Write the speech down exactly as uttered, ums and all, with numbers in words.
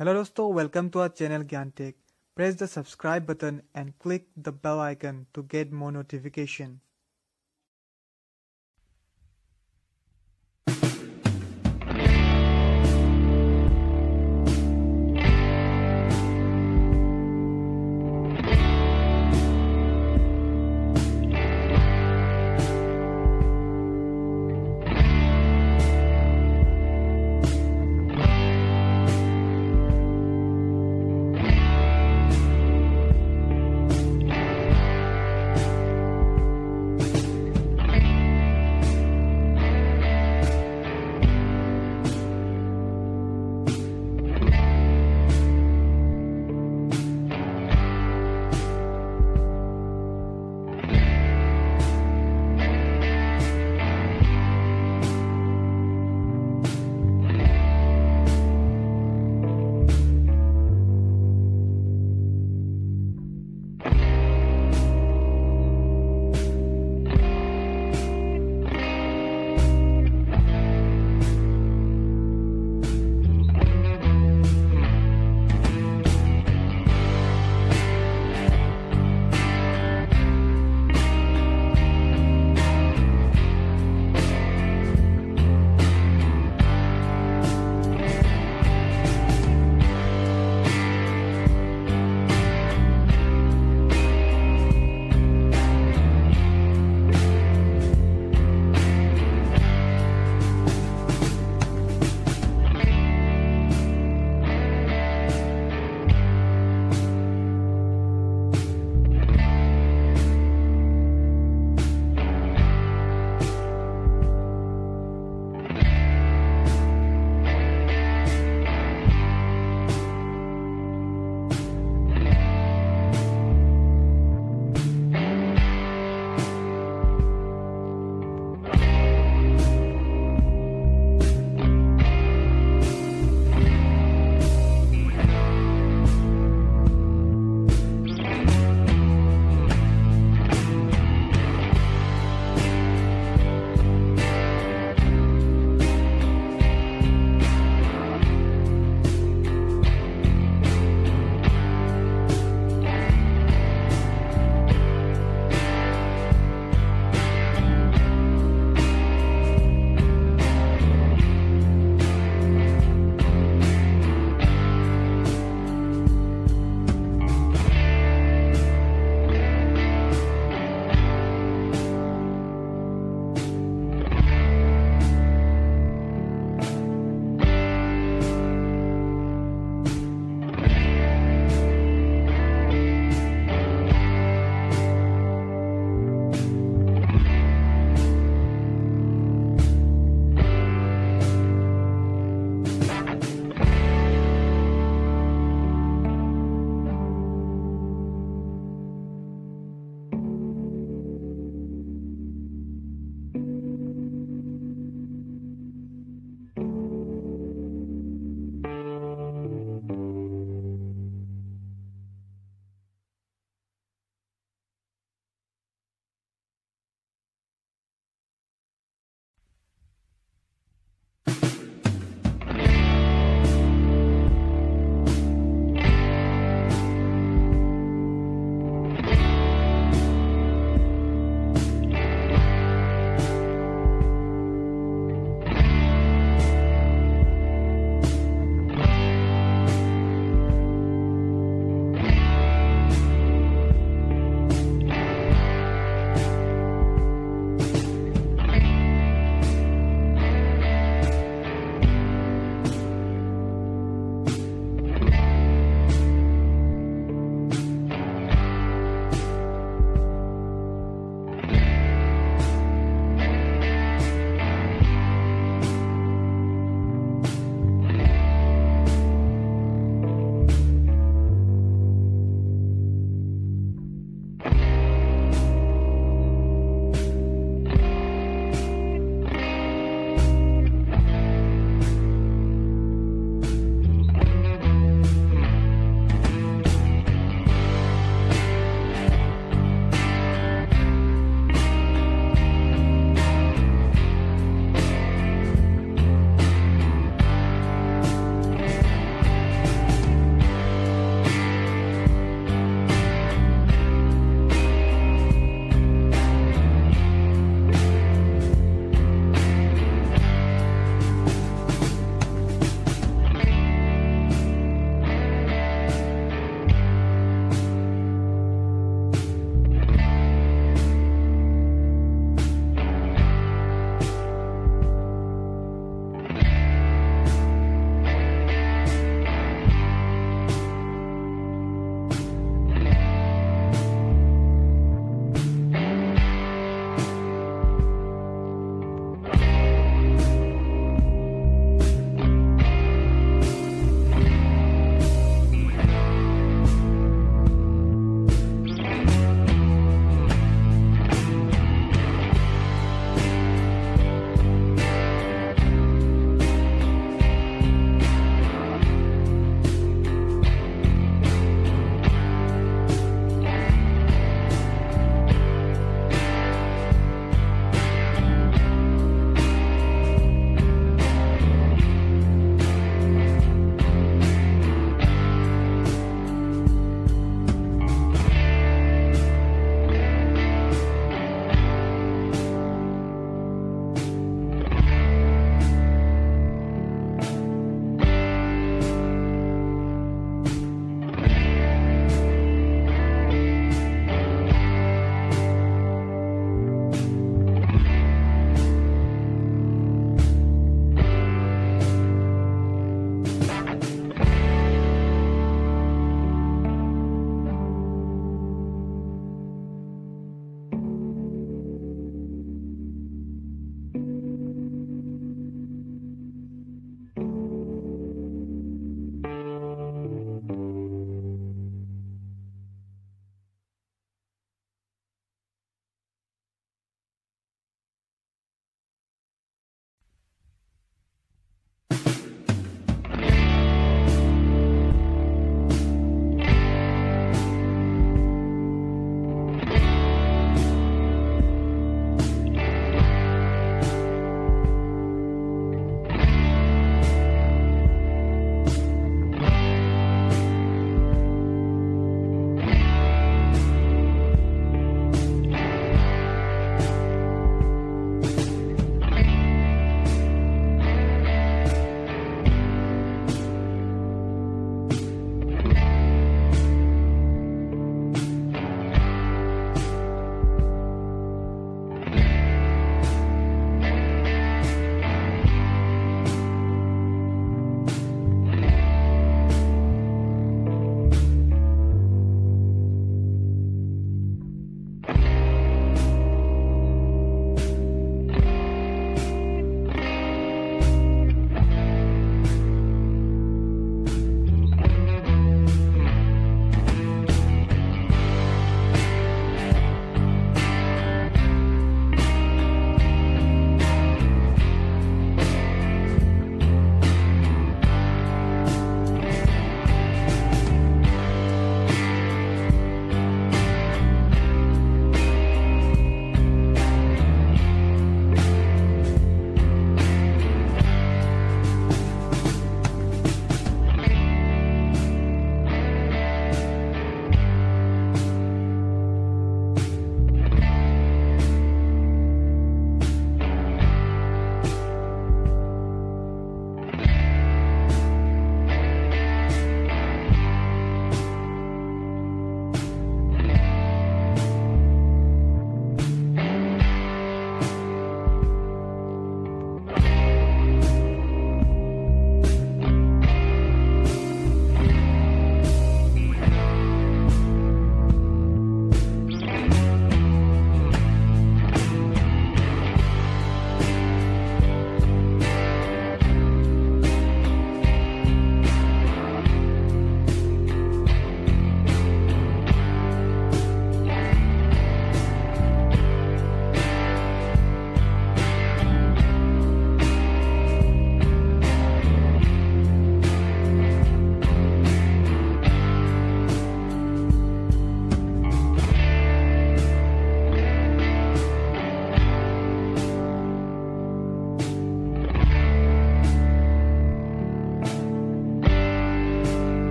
Hello dosto, welcome to our channel GyanTech. Press the subscribe button and click the bell icon to get more notification.